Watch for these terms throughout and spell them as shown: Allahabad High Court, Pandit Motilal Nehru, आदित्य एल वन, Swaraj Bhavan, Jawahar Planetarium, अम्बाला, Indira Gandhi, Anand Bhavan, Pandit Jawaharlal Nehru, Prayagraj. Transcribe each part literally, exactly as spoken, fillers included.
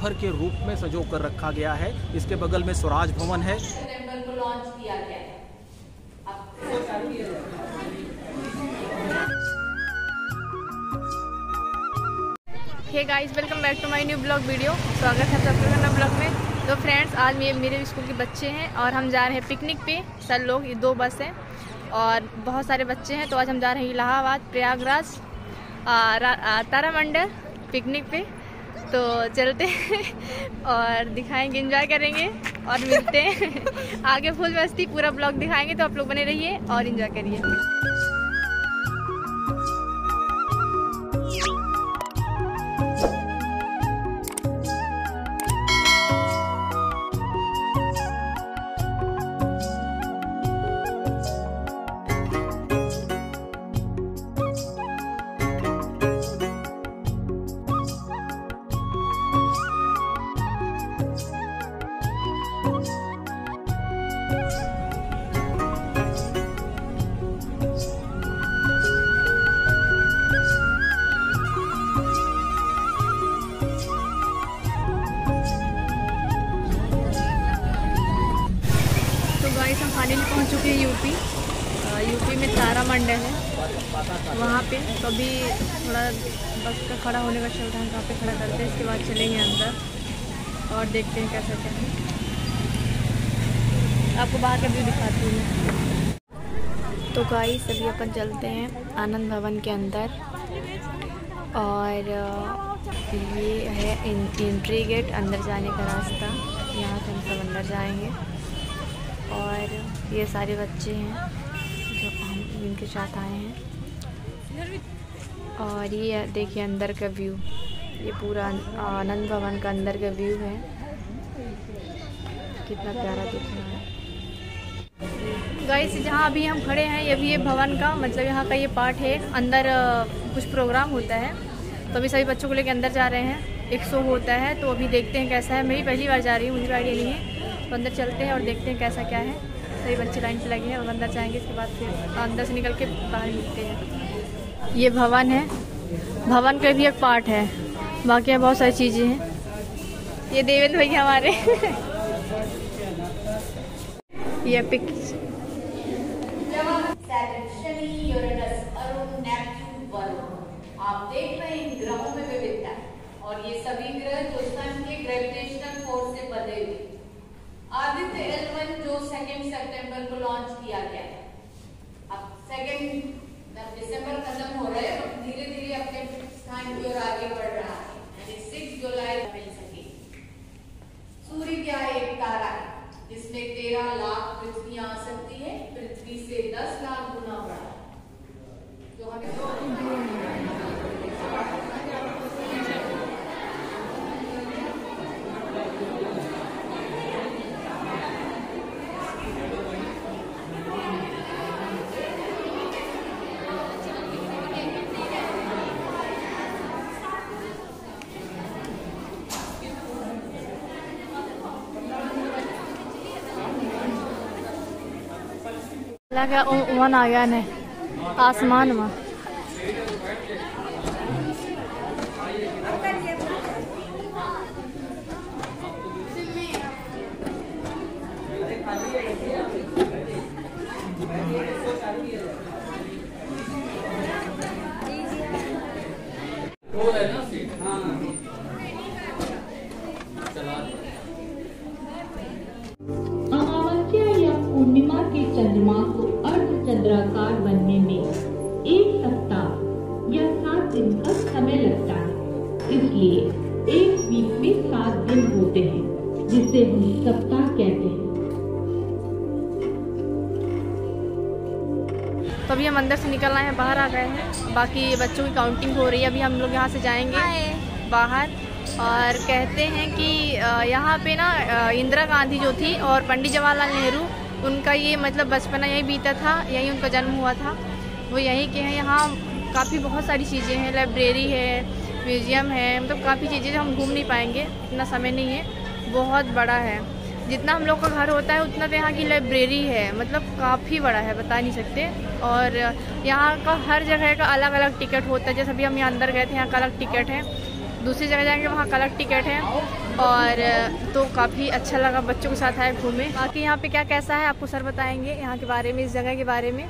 धरोहर के रूप में सजो कर रखा गया है। इसके बगल में स्वराज भवन है। Hey guys, welcome back to my new blog video. स्वागत है आप सबका नए ब्लॉग में। तो फ्रेंड्स, आज ये मेरे स्कूल के बच्चे हैं और हम जा रहे हैं पिकनिक पे। सर लोग, ये दो बस हैं और बहुत सारे बच्चे हैं। तो आज हम जा रहे हैं इलाहाबाद, प्रयागराज, तारामंडल पिकनिक पे। तो चलते हैं और दिखाएंगे, एंजॉय करेंगे और मिलते हैं आगे। फुल मस्ती, पूरा ब्लॉग दिखाएंगे, तो आप लोग बने रहिए और एंजॉय करिए। पहुंच चुके हैं यूपी। यूपी में तारामंडल है, वहाँ पे कभी थोड़ा बस का खड़ा होने का चल रहा है, वहाँ पे खड़ा करते हैं। इसके बाद चलेंगे अंदर और देखते हैं कैसा क्या है। आपको बाहर का भी दिखाती हूँ। तो गाइस, अभी अपन चलते हैं आनंद भवन के अंदर और ये है एंट्री गेट, अंदर जाने का रास्ता। यहाँ से हम सब अंदर जाएँगे और ये सारे बच्चे हैं जो हम इनके साथ आए हैं। और ये देखिए अंदर का व्यू, ये पूरा आनंद भवन का अंदर का व्यू है, कितना प्यारा दिख रहा है। गाइस, जहाँ अभी हम खड़े हैं, ये भी ये भवन का मतलब यहाँ का ये पार्ट है। अंदर कुछ प्रोग्राम होता है, तो अभी सभी बच्चों को लेकर अंदर जा रहे हैं। एक शो होता है, तो अभी देखते हैं कैसा है। मैं भी पहली बार जा रही हूँ, मुझे आइडिया नहीं है। तो अंदर चलते हैं और देखते हैं कैसा क्या है। सभी बच्चे लाइन से लगे हैं और अंदर जाएंगे। इसके बाद फिर अंदर से निकल के बाहर निकलते हैं। ये भवन है, भवन का भी एक पार्ट है, बाकी बहुत सारी चीज़ें हैं। ये देवेंद्र भैया हमारे ये पिक्स। आप देख रहे हैं ग्रहों में विविधता, और ये सभी ग्रह जो सन के ग्रेविटेशनल फोर्स से बंधे हुए। आदित्य एल वन जो सेकेंड सितंबर को लॉन्च किया गया है, अब सेकेंड दिसंबर खत्म हो रहे हैं, धीरे धीरे अपने स्थान की ओर आगे बढ़ रहा है, यानी छह जुलाई मिल सके। सूर्य क्या है? एक तारा है जिसमें तेरह लाख पृथ्वी आ सकती है, पृथ्वी से दस लाख गुना बड़ा। तो हमें लगा वन आ गया ने आसमान में। चंद्राकार बनने में एक सप्ताह या सात दिन का समय लगता है, इसलिए एक वीक में सात दिन होते हैं, जिसे हम सप्ताह कहते हैं। तो अभी हम अंदर से निकल आए हैं, बाहर आ गए हैं। बाकी बच्चों की काउंटिंग हो रही है। अभी हम लोग यहाँ से जाएंगे बाहर। और कहते हैं कि यहाँ पे ना इंदिरा गांधी जो थी और पंडित जवाहरलाल नेहरू, उनका ये मतलब बचपना यहीं बीता था, यहीं उनका जन्म हुआ था, वो यहीं के हैं। यहाँ काफ़ी बहुत सारी चीज़ें हैं, लाइब्रेरी है, म्यूज़ियम है, मतलब काफ़ी चीज़ें हम घूम नहीं पाएंगे, इतना समय नहीं है। बहुत बड़ा है, जितना हम लोग का घर होता है उतना तो यहाँ की लाइब्रेरी है, मतलब काफ़ी बड़ा है, बता नहीं सकते। और यहाँ का हर जगह का अलग अलग टिकट होता है। जैसे अभी हम यहाँ अंदर गए थे, यहाँ का अलग टिकट है, दूसरी जगह जाएंगे, वहाँ का अलग टिकट है। और तो काफ़ी अच्छा लगा, बच्चों के साथ आए घूमे। बाकी यहाँ पे क्या कैसा है आपको सर बताएंगे यहाँ के बारे में, इस जगह के बारे में।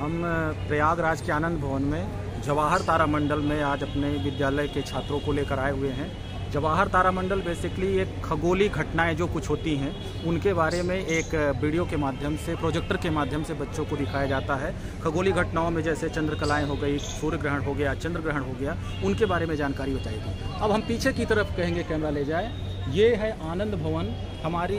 हम प्रयागराज के आनंद भवन में जवाहर तारामंडल में आज अपने विद्यालय के छात्रों को लेकर आए हुए हैं। जवाहर तारामंडल बेसिकली एक खगोलीय घटनाएं जो कुछ होती हैं उनके बारे में एक वीडियो के माध्यम से, प्रोजेक्टर के माध्यम से बच्चों को दिखाया जाता है। खगोलीय घटनाओं में जैसे चंद्रकलाएं हो गई, सूर्य ग्रहण हो गया, चंद्र ग्रहण हो गया, उनके बारे में जानकारी बताएगी। अब हम पीछे की तरफ कहेंगे कैमरा ले जाए। ये है आनंद भवन, हमारी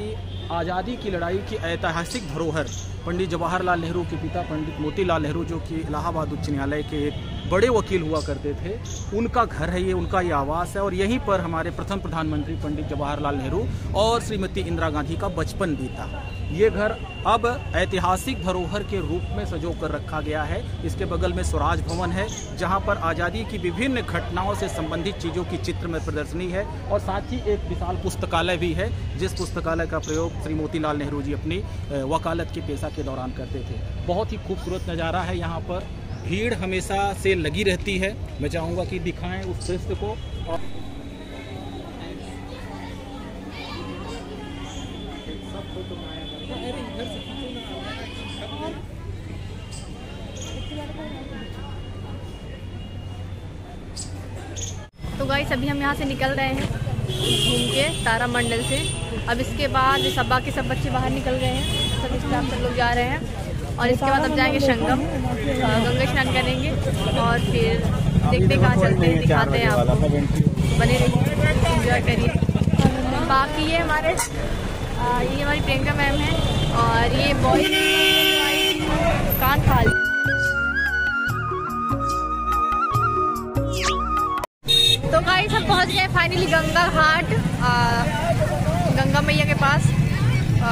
आज़ादी की लड़ाई की ऐतिहासिक धरोहर। पंडित जवाहरलाल नेहरू के पिता पंडित मोतीलाल नेहरू, जो कि इलाहाबाद उच्च न्यायालय के एक बड़े वकील हुआ करते थे, उनका घर है ये, उनका ये आवास है। और यहीं पर हमारे प्रथम प्रधानमंत्री पंडित जवाहरलाल नेहरू और श्रीमती इंदिरा गांधी का बचपन बीता। ये घर अब ऐतिहासिक धरोहर के रूप में सजो कर रखा गया है। इसके बगल में स्वराज भवन है, जहां पर आज़ादी की विभिन्न घटनाओं से संबंधित चीज़ों की चित्र में प्रदर्शनी है। और साथ ही एक विशाल पुस्तकालय भी है, जिस पुस्तकालय का प्रयोग श्री मोतीलाल नेहरू जी अपनी वकालत के पेशा के दौरान करते थे। बहुत ही खूबसूरत नज़ारा है। यहाँ पर भीड़ हमेशा से लगी रहती है। मैं चाहूँगा कि दिखाएं उस दृश्य को। और तो गाइस अभी हम यहाँ से निकल रहे हैं घूम के तारामंडल से। अब इसके बाद सबा के सब बच्चे बाहर निकल गए हैं, सब स्टाफ सब लोग जा रहे हैं। और इसके बाद हम जाएंगे संगम, गंगा स्नान करेंगे और फिर देखते कहाँ चलते हैं, दिखाते हैं आपको। बने रहिए, एंजॉय करिए। बाकी ये हमारे ये हमारी प्रियंका मैम है और ये बॉयज कान खाली। तो गाइस हम पहुँच गए फाइनली गंगा घाट, गंगा मैया के पास। आ,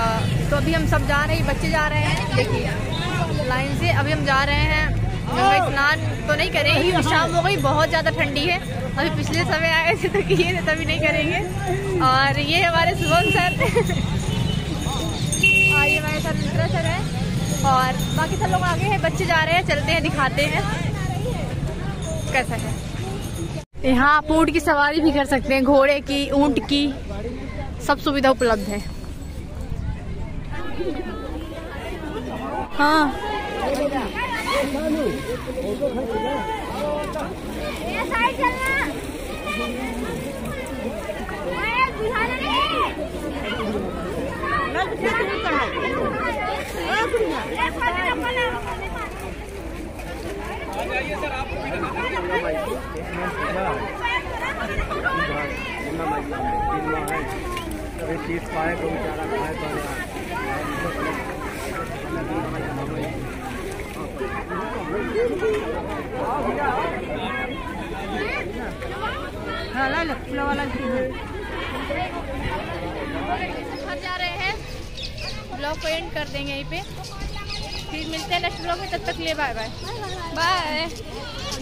तो अभी हम सब जा रहे हैं, बच्चे जा रहे हैं, देखिए लाइन से। अभी हम जा रहे हैं, गंगा स्नान तो नहीं करेंगे, शाम हो गई, बहुत ज़्यादा ठंडी है। अभी पिछले समय आए थे तो किए थे, तभी नहीं करेंगे। और ये हमारे सुबह सर और ये हमारे साथ मित्रा सर है और बाकी सब लोग आगे हैं, बच्चे जा रहे हैं। चलते हैं, दिखाते हैं कैसा है। यहाँ आप ऊँट की सवारी भी कर सकते हैं, घोड़े की, ऊँट की, सब सुविधा उपलब्ध है। हाँ चीज पाए तो घर जा रहे हैं। ब्लॉग को एंड कर देंगे यहीं पे, फिर मिलते हैं नेक्स्ट ब्लॉग में। तब तक के लिए बाय बाय बाय।